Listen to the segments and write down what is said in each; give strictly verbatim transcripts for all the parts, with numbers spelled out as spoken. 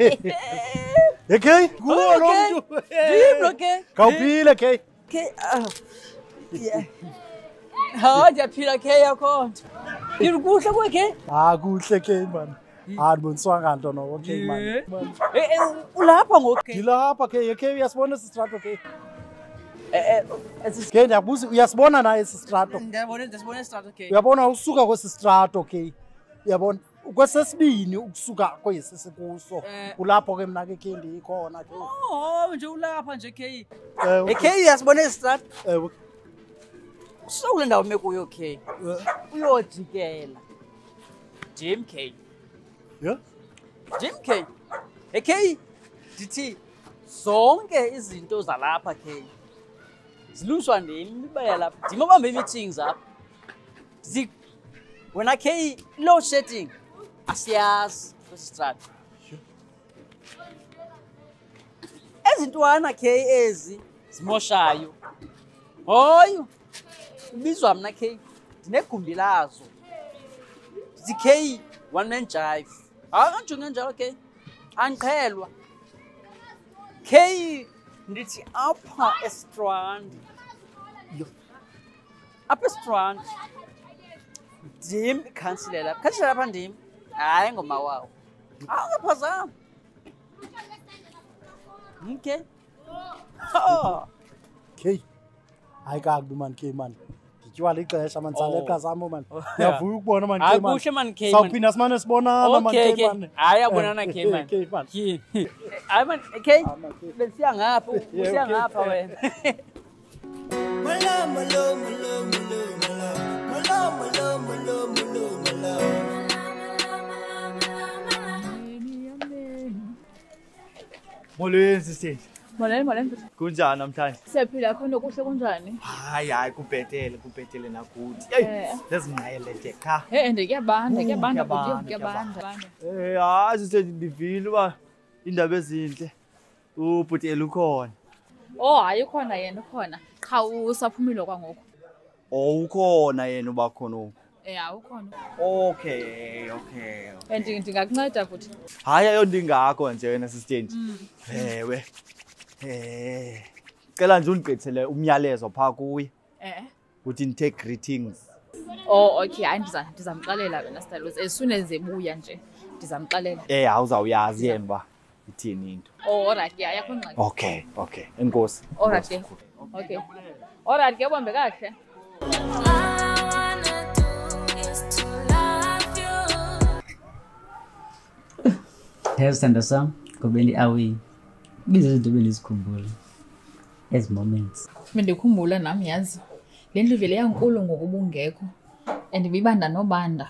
Okay? Gua okay. Vibra, okay? Kau pila, okay? Okay. Oh. Yeah. Hard, jeg piller kage og kort. Det er du gult og kage? Ah, gult og kage, mand. Ah, du er en svang alderen over kage, mand. Du lapper mig, okay? Du lapper kage, okay? Jeg spørger, at det er strat, okay? Kage, jeg spørger, at det er strat, okay? Jeg spørger, at det er strat, okay? Jeg spørger, at det er strat, okay? Jeg spørger, kwesesibini ukusuka kwesesikuso ulapho ke mina ke kendi ikhona ke oh nje ulapha nje K K yasibona istrat eh so le ndawo mekuyo K uyojikela Jim K yeah Jim K K dithi zonke izinto zalapha K ziluswa nini baya lapha dimabamba meetings apha zik when I K low setting Asias, what's the strat? As it was, I K is more shy. Oh, you visual, I K, Nekumbilazo. The K, one man jive. I want to know, okay? Uncle K, it's upper strand. Upper strand. Dim, cancel Cancel up dim. I ain't got my wow. I'll okay. Oh. Okay. I got the man came man. Did you like the shaman? Yeah, born man. I bush man came. Some penis man is born. Okay, I am born. I came man. I'm okay. Let's young up. Young up away. Malam, malam, malam, malam, malam, malam, malam, malam. Molweni sisi. Molweni molweni. Kunjani namhlanje? Siyaphila khona kuhle kunjani? Hayi hayi kubhetele kubhetele nakuthi. Hey, lezinqayeleke kha. Eh ende kuyabanda kuyabanda kodwa kuyabanda. Eh hayi sisi bivile ba indaba ezinhle. Ubhutela ukhona. Oh hayi ukhona yena ukhona. Cha usaphumile kwangoko. Oh ukhona yena uba khona. Eh awukhona. Okay, okay. Ende ndingakunceda futhi. Hayi ayo ndingakho nje wena assistant. Ewe. Eh. Cela nje unigqethele umyalezo pha kuye. Eh. Uthi nithe greetings. Oh, okay. Hayi ndiza ndizamxalela wena Stylos. As soon as ebuya nje ndizamxalela. Eh, awuzawuyazi yemba ithini into. Oh, alright. Yakho ngxaki. Okay, okay. Enkosi. Alright. Okay. Alright, ke bombe kahle. Sanda sam kubeni awi ngizizo benizikhumbula as moments mendikhumbula nami yazi le nto vele yankulu ngokubungekho and ibibanda nobanda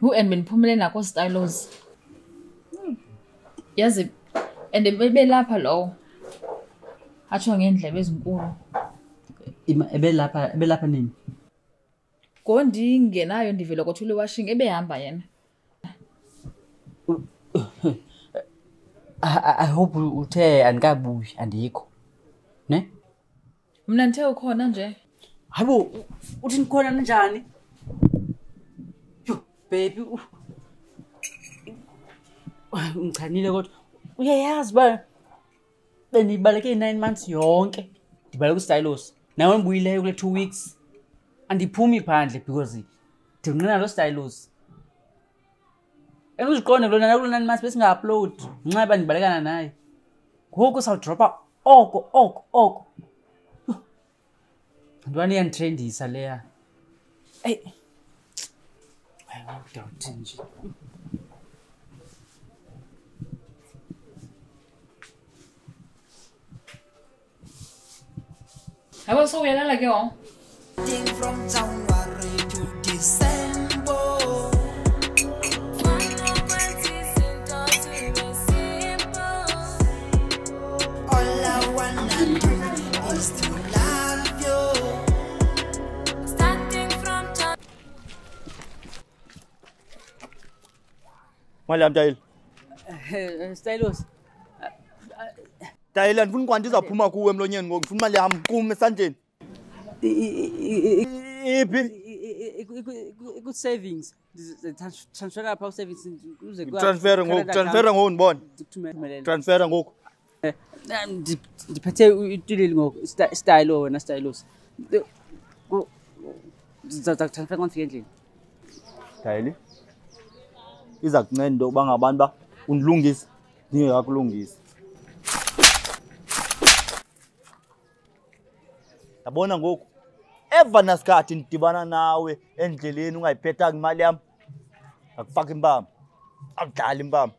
who and beniphumele nako Stylos yazi and ebelapha lo atsho ngendlebe ezinkulu ebelapha ebelapha nini kondingenayo ndivela kothule washing ebehamba yena I, I hope uthe andikabuyi andikho ne mina nithe ukhona nje hayibo uthi nikhona njani yo baby ngichanile kodwa uyayazi ba benibaleke nine months yonke ndibaleke uStylos nawe mbuyileyo kule two weeks andiphumi phandle because ndinqina lo Stylos and who's going to run around and mass missing upload? My band, Bergan and I. Who goes out drop up? Oak, oak, oak. Dwani and trendy, Salea. Hey, I walked out, Tingy. I was so well again. Thing from January to December. Malam Dale. Stylos. Dale andifuni kwandiza phuma kuwe emlonyeni ngoku ngifuna imali yami kume sanjeni. Ibi iku savings. transfer a pause service transfer ngo transfer ngo unibona transfer ngoku ndiphethe utilile ngoku style wena stylos zata transfer konti endlini style iza kuncenda bangabantu ba unilungisa ndingakulungisa yabona ngoku ever nasikhathi ndidibana nawe endleleni ungayiphetha imali yami akufaka impamba akudlala impamba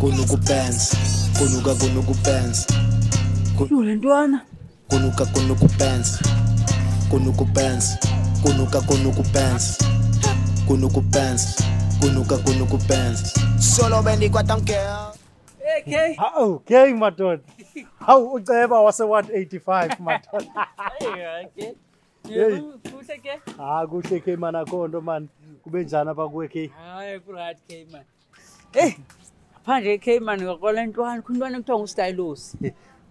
kunuka pants kunuka kunuka pants kunuka ntwana kunuka kunuka pants kunuka pants kunuka kunuka pants kunuka pants kunuka kunuka pants solo bendikwa tamkela okay how okay madod how uceba wase one eighty-five madod okay yeah kuhle ke ah kuhle ke mana kondo man kube njana ba kuwe ke hayi ku right ke man eh phandle ke man ngakole ntwana khulwana kuthiwa ngu stylos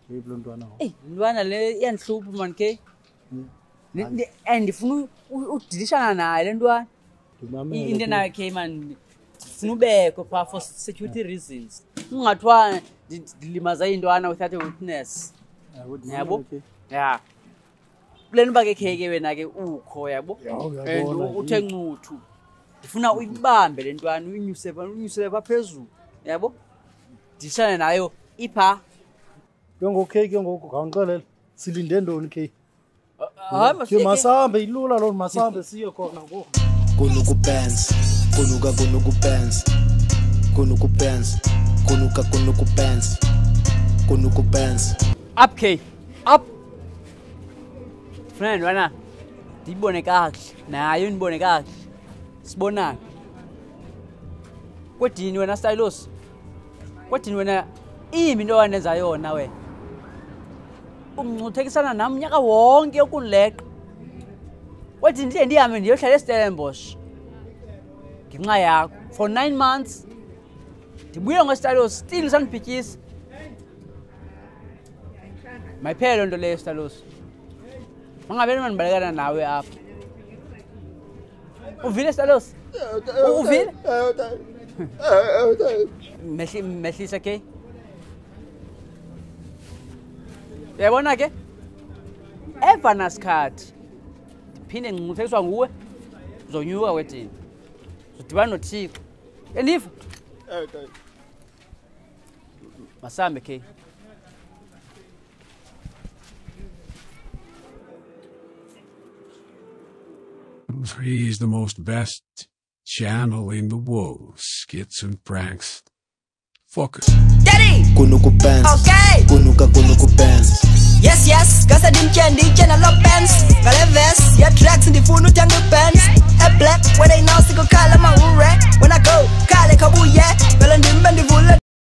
yebo ntwana eh ntwana le yanhluphu man ke and ifuna udilishana naye le ntwana into nayo ke man sinubeko pha for security reasons ungathiwa dilimaza indwana without a witness yabo yeah plan bake kheke wena ke ukho yabo uthe nquthu ufuna uyibambe le ntwana uyinyuse uyinyuse phezulu yabo dishana nayo ipha yongokheke ngoku ngawunxelela silinde ndoni ke hayi masambe ilula lo masambe siyo khona ngoku kunuka pants kunuka kunuka pants kunuka pants kunuka kunuka pants kunuka pants up ke up friend wana dibone kahle nayo nibone kahle sibonana kodini wena stylos kodini wena iminto wanenza yona we ungcuthekisana nami nyaka wonke yokuleqa kodini nje ndihambe ndiyohlala eStellenbosch nginxa yakho for nine months ndibuye ngoStylos still sandiphikisa mayiphelo nto leyo stylos mangabe manibalekana nawe apha uvile stylos uvile mehle mehlisa ke yabona ke evanaskhathi ndiphinde ngicuthiswa nguwe uzonyuka wetini uzodibana nothixo endiva masambe ke Three is the most best channel in the world. Skits and pranks. Focus. Daddy! Kunuku pants. Okay! Kunuka kunuku pants. Yes, yes. Kasa dimkien, dimkien, I love pants. Vale vest. Yeah, tracks in the phone, utangu pants. A black, where they now